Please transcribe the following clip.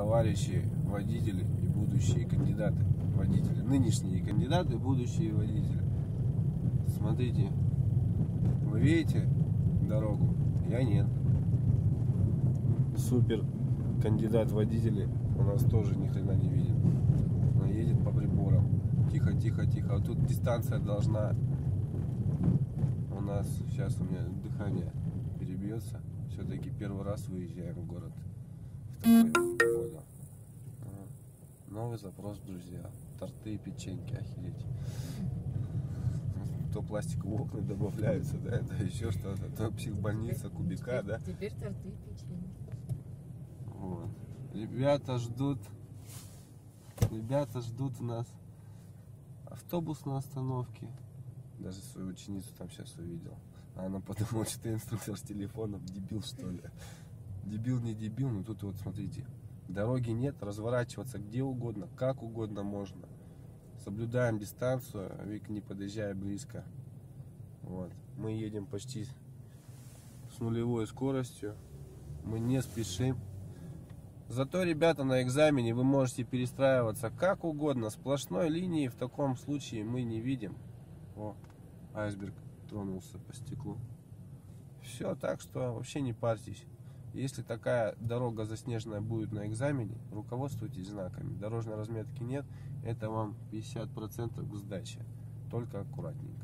товарищи водители и будущие кандидаты водители, нынешние кандидаты, будущие водители. Смотрите, вы видите дорогу? Я нет. Супер кандидат водители у нас тоже ни хрена не видит. Она едет по приборам. Тихо, тихо, тихо. А тут дистанция должна. У нас сейчас у меня дыхание перебьется. Все-таки первый раз выезжаем в город. Второе. Новый запрос, друзья. Торты и печеньки, охереть. То пластиковые окна добавляются, да, это еще что-то, то психбольница, кубика, да. Теперь торты и печеньки. Вот. Ребята ждут нас автобус на остановке. Даже свою ученицу там сейчас увидел. А она подумала, что ты инструктор с телефоном, дебил что ли. Дебил не дебил, но тут вот смотрите. Дороги нет, разворачиваться где угодно, как угодно можно. Соблюдаем дистанцию, Вик, не подъезжая близко. Вот. Мы едем почти с нулевой скоростью. Мы не спешим. Зато, ребята, на экзамене вы можете перестраиваться как угодно. Сплошной линии в таком случае мы не видим. О, айсберг тронулся по стеклу. Все, так что вообще не парьтесь. Если такая дорога заснеженная будет на экзамене, руководствуйтесь знаками. Дорожной разметки нет, это вам 50% к сдаче. Только аккуратнее.